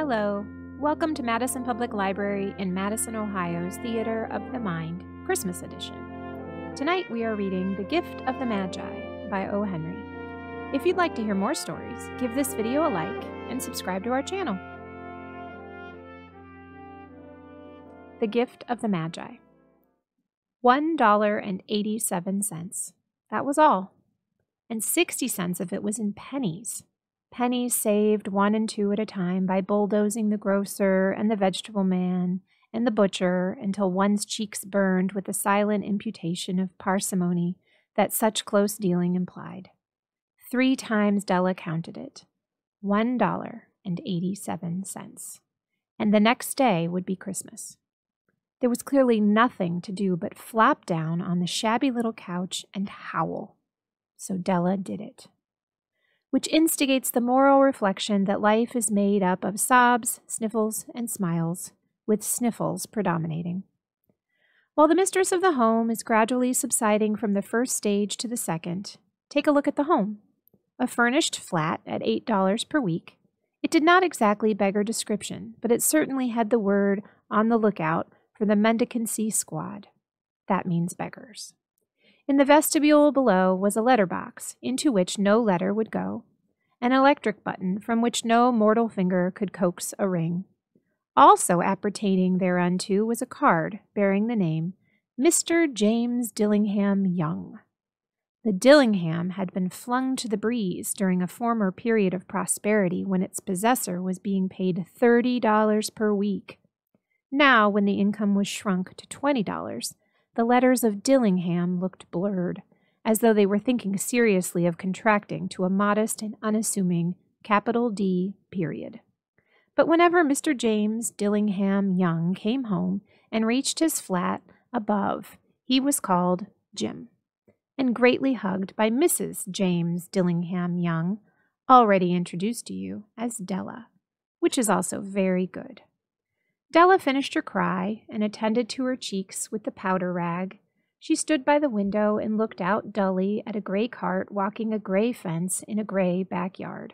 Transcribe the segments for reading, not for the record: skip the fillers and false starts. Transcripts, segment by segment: Hello, welcome to Madison Public Library in Madison, Ohio's Theater of the Mind, Christmas edition. Tonight we are reading The Gift of the Magi by O. Henry. If you'd like to hear more stories, give this video a like and subscribe to our channel. The Gift of the Magi. $1.87. That was all. And 60 cents of it was in pennies. Pennies saved one and two at a time by bulldozing the grocer and the vegetable man and the butcher until one's cheeks burned with the silent imputation of parsimony that such close dealing implied. 3 times Della counted it. $1.87. And the next day would be Christmas. There was clearly nothing to do but flop down on the shabby little couch and howl. So Della did it. Which instigates the moral reflection that life is made up of sobs, sniffles, and smiles, with sniffles predominating. While the mistress of the home is gradually subsiding from the first stage to the second, take a look at the home. A furnished flat at $8 per week, it did not exactly beggar description, but it certainly had the word on the lookout for the mendicancy squad. That means beggars. In the vestibule below was a letter box, into which no letter would go, an electric button from which no mortal finger could coax a ring. Also appertaining thereunto was a card bearing the name Mr. James Dillingham Young. The Dillingham had been flung to the breeze during a former period of prosperity when its possessor was being paid $30 per week. Now, when the income was shrunk to $20, the letters of Dillingham looked blurred, as though they were thinking seriously of contracting to a modest and unassuming capital D period. But whenever Mr. James Dillingham Young came home and reached his flat above, he was called Jim, and greatly hugged by Mrs. James Dillingham Young, already introduced to you as Della, which is also very good. Della finished her cry and attended to her cheeks with the powder rag. She stood by the window and looked out dully at a gray cart walking a gray fence in a gray backyard.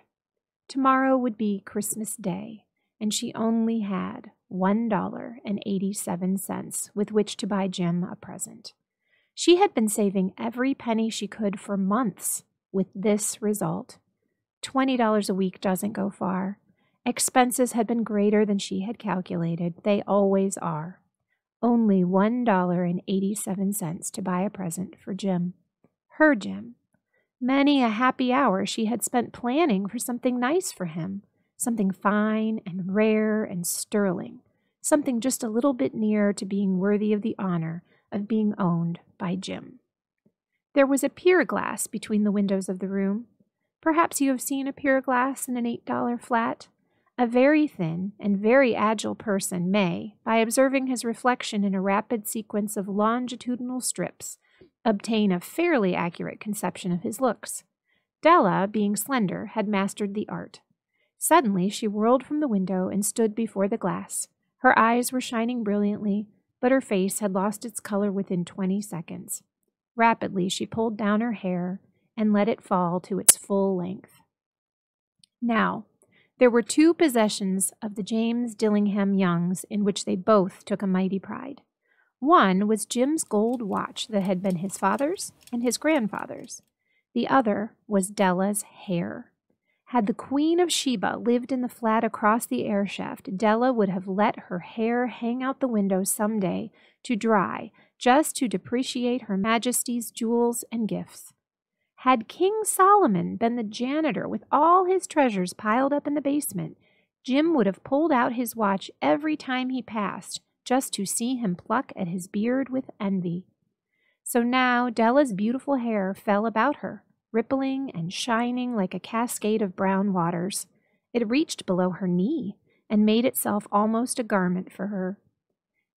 Tomorrow would be Christmas Day, and she only had $1.87 with which to buy Jim a present. She had been saving every penny she could for months with this result. $20 a week doesn't go far. Expenses had been greater than she had calculated. They always are. Only $1.87 to buy a present for Jim. Her Jim. Many a happy hour she had spent planning for something nice for him. Something fine and rare and sterling. Something just a little bit nearer to being worthy of the honor of being owned by Jim. There was a pier glass between the windows of the room. Perhaps you have seen a pier glass in an $8 flat. A very thin and very agile person may, by observing his reflection in a rapid sequence of longitudinal strips, obtain a fairly accurate conception of his looks. Della, being slender, had mastered the art. Suddenly she whirled from the window and stood before the glass. Her eyes were shining brilliantly, but her face had lost its color within 20 seconds. Rapidly she pulled down her hair and let it fall to its full length. Now, there were 2 possessions of the James Dillingham Youngs in which they both took a mighty pride. One was Jim's gold watch that had been his father's and his grandfather's. The other was Della's hair. Had the Queen of Sheba lived in the flat across the air shaft, Della would have let her hair hang out the window some day to dry, just to depreciate Her Majesty's jewels and gifts. Had King Solomon been the janitor with all his treasures piled up in the basement, Jim would have pulled out his watch every time he passed, just to see him pluck at his beard with envy. So now Della's beautiful hair fell about her, rippling and shining like a cascade of brown waters. It reached below her knee and made itself almost a garment for her.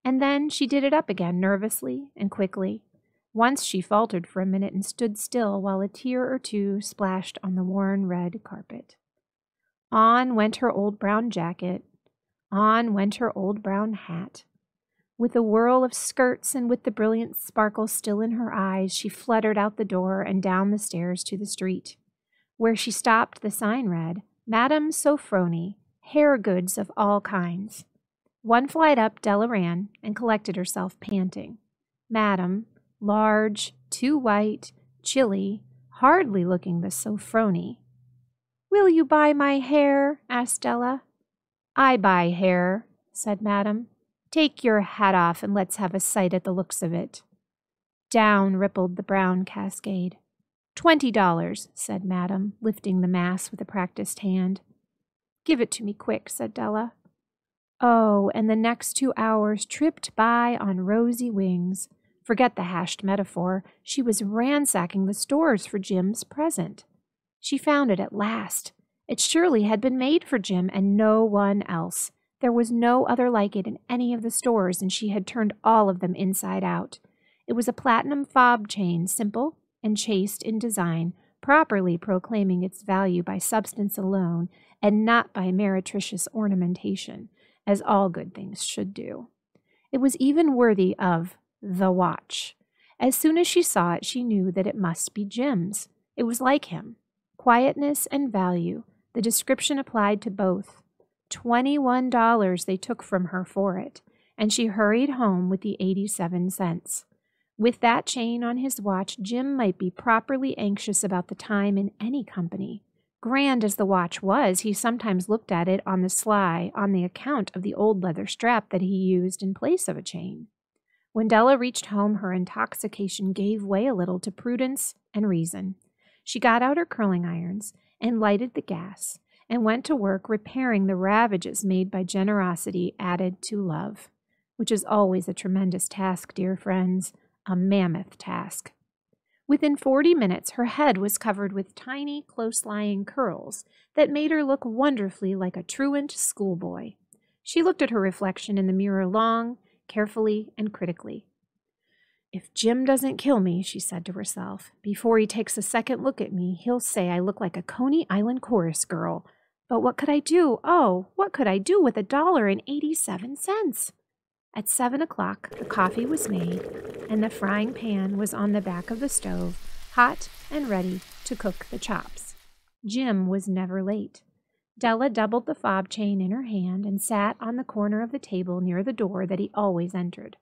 And then she did it up again nervously and quickly. Once she faltered for a minute and stood still while a tear or two splashed on the worn red carpet. On went her old brown jacket. On went her old brown hat. With a whirl of skirts and with the brilliant sparkle still in her eyes, she fluttered out the door and down the stairs to the street. Where she stopped, the sign read, Madame Sophrony, hair goods of all kinds. One flight up Della ran and collected herself, panting. Madame, large, too white, chilly, hardly looking the Sophrony. "Will you buy my hair?" asked Della. "I buy hair," said Madame. "Take your hat off and let's have a sight at the looks of it." Down rippled the brown cascade. $20, said Madame, lifting the mass with a practiced hand. "Give it to me quick," said Della. Oh, and the next 2 hours tripped by on rosy wings. Forget the hashed metaphor. She was ransacking the stores for Jim's present. She found it at last. It surely had been made for Jim and no one else. There was no other like it in any of the stores, and she had turned all of them inside out. It was a platinum fob chain, simple and chaste in design, properly proclaiming its value by substance alone and not by meretricious ornamentation, as all good things should do. It was even worthy of the watch. As soon as she saw it, she knew that it must be Jim's. It was like him. Quietness and value, the description applied to both. $21 they took from her for it, and she hurried home with the 87 cents. With that chain on his watch, Jim might be properly anxious about the time in any company. Grand as the watch was, he sometimes looked at it on the sly on the account of the old leather strap that he used in place of a chain. When Della reached home, her intoxication gave way a little to prudence and reason. She got out her curling irons and lighted the gas, and went to work repairing the ravages made by generosity added to love, which is always a tremendous task, dear friends, a mammoth task. Within 40 minutes, her head was covered with tiny, close-lying curls that made her look wonderfully like a truant schoolboy. She looked at her reflection in the mirror long, carefully, and critically. "If Jim doesn't kill me," she said to herself, "before he takes a second look at me, he'll say I look like a Coney Island chorus girl. But what could I do? Oh, what could I do with $1.87? At 7 o'clock, the coffee was made, and the frying pan was on the back of the stove, hot and ready to cook the chops. Jim was never late. Della doubled the fob chain in her hand and sat on the corner of the table near the door that he always entered.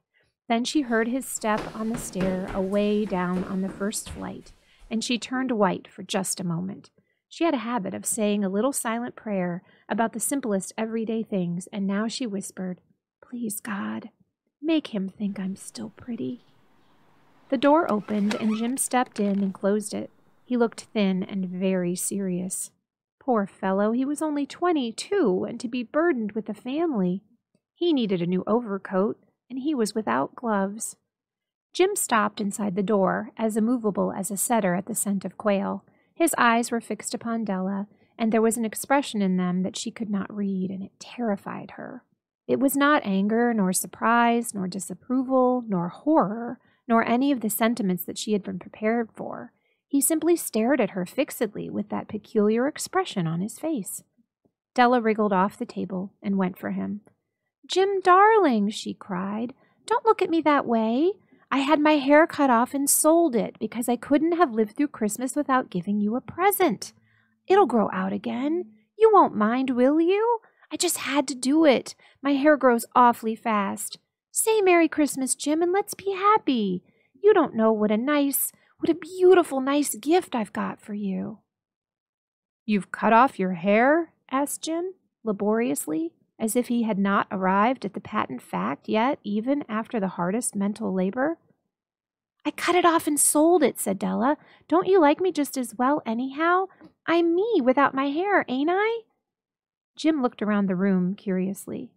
Then she heard his step on the stair away down on the first flight, and she turned white for just a moment. She had a habit of saying a little silent prayer about the simplest everyday things, and now she whispered, "Please, God, make him think I'm still pretty." The door opened, and Jim stepped in and closed it. He looked thin and very serious. Poor fellow, he was only 22, and to be burdened with a family. He needed a new overcoat, and he was without gloves. Jim stopped inside the door, as immovable as a setter at the scent of quail. His eyes were fixed upon Della, and there was an expression in them that she could not read, and it terrified her. It was not anger, nor surprise, nor disapproval, nor horror, nor any of the sentiments that she had been prepared for. He simply stared at her fixedly with that peculiar expression on his face. Della wriggled off the table and went for him. "Jim, darling," she cried, "don't look at me that way. I had my hair cut off and sold it because I couldn't have lived through Christmas without giving you a present. It'll grow out again. You won't mind, will you? I just had to do it. My hair grows awfully fast. Say Merry Christmas, Jim, and let's be happy. You don't know what a beautiful, nice gift I've got for you." "You've cut off your hair?" asked Jim, laboriously, as if he had not arrived at the patent fact yet, even after the hardest mental labor. "I cut it off and sold it," said Della. "Don't you like me just as well anyhow? I'm me without my hair, ain't I?" Jim looked around the room curiously.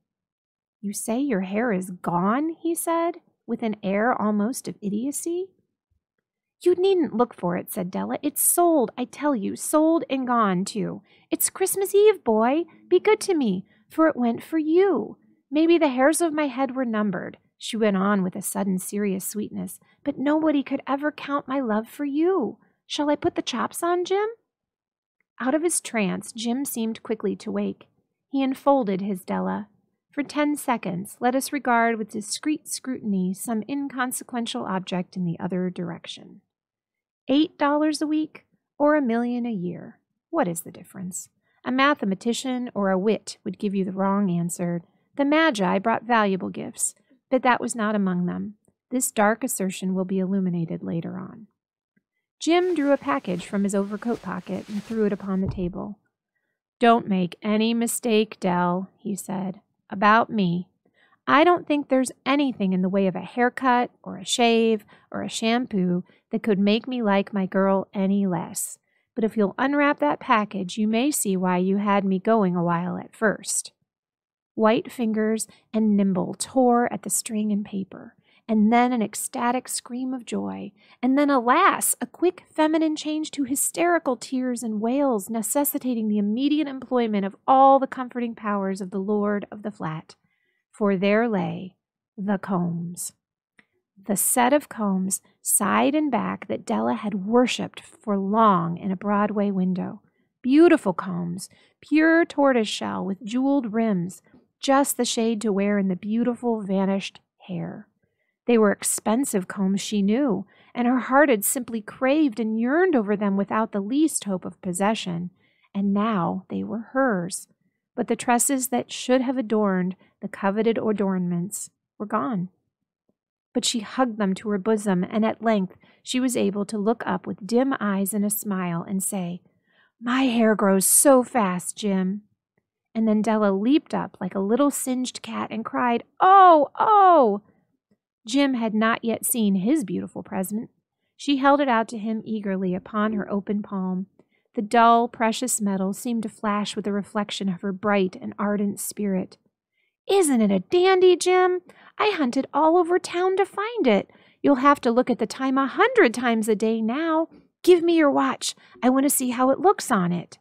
"You say your hair is gone?" he said, with an air almost of idiocy. "You needn't look for it," said Della. "It's sold, I tell you, sold and gone, too. It's Christmas Eve, boy. Be good to me, for it went for you. Maybe the hairs of my head were numbered," she went on with a sudden serious sweetness, "but nobody could ever count my love for you. Shall I put the chops on, Jim?" Out of his trance, Jim seemed quickly to wake. He enfolded his Della. For 10 seconds, let us regard with discreet scrutiny some inconsequential object in the other direction. $8 a week or $1 million a year. What is the difference? A mathematician or a wit would give you the wrong answer. The Magi brought valuable gifts, but that was not among them. This dark assertion will be illuminated later on. Jim drew a package from his overcoat pocket and threw it upon the table. "Don't make any mistake, Dell," he said, "about me. I don't think there's anything in the way of a haircut or a shave or a shampoo that could make me like my girl any less. But if you'll unwrap that package, you may see why you had me going a while at first." White fingers and Nimble tore at the string and paper, and then an ecstatic scream of joy, and then, alas, a quick feminine change to hysterical tears and wails, necessitating the immediate employment of all the comforting powers of the Lord of the Flat. For there lay the combs. The set of combs, side and back, that Della had worshipped for long in a Broadway window. Beautiful combs, pure tortoise shell with jeweled rims, just the shade to wear in the beautiful vanished hair. They were expensive combs, she knew, and her heart had simply craved and yearned over them without the least hope of possession, and now they were hers. But the tresses that should have adorned the coveted adornments were gone. But she hugged them to her bosom, and at length she was able to look up with dim eyes and a smile and say, "My hair grows so fast, Jim." And then Della leaped up like a little singed cat and cried, "Oh, oh!" Jim had not yet seen his beautiful present. She held it out to him eagerly upon her open palm. The dull, precious metal seemed to flash with a reflection of her bright and ardent spirit. "Isn't it a dandy, Jim? I hunted all over town to find it. You'll have to look at the time 100 times a day now. Give me your watch. I want to see how it looks on it."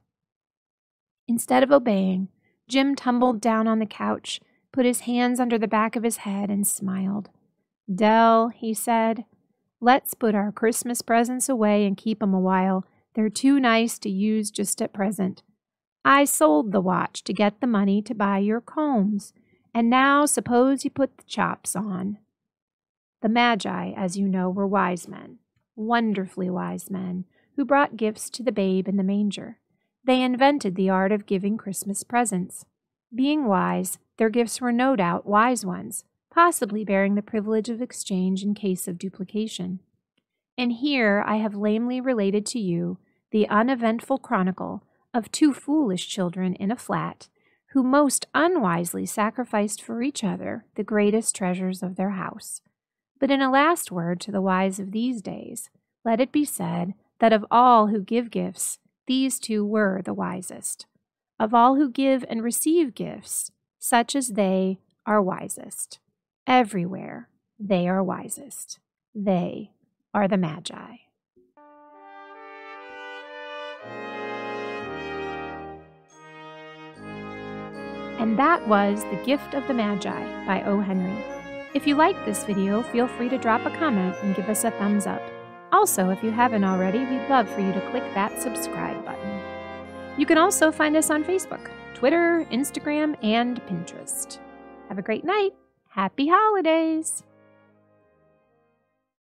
Instead of obeying, Jim tumbled down on the couch, put his hands under the back of his head, and smiled. "Dell," he said, "let's put our Christmas presents away and keep 'em a while. They're too nice to use just at present. I sold the watch to get the money to buy your combs, and now suppose you put the chops on." The Magi, as you know, were wise men, wonderfully wise men, who brought gifts to the babe in the manger. They invented the art of giving Christmas presents. Being wise, their gifts were no doubt wise ones, possibly bearing the privilege of exchange in case of duplication. And here I have lamely related to you the uneventful chronicle of two foolish children in a flat who most unwisely sacrificed for each other the greatest treasures of their house. But in a last word to the wise of these days, let it be said that of all who give gifts, these two were the wisest. Of all who give and receive gifts, such as they are wisest. Everywhere, they are wisest. They are the Magi. And that was The Gift of the Magi by O. Henry. If you liked this video, feel free to drop a comment and give us a thumbs up. Also, if you haven't already, we'd love for you to click that subscribe button. You can also find us on Facebook, Twitter, Instagram, and Pinterest. Have a great night! Happy holidays!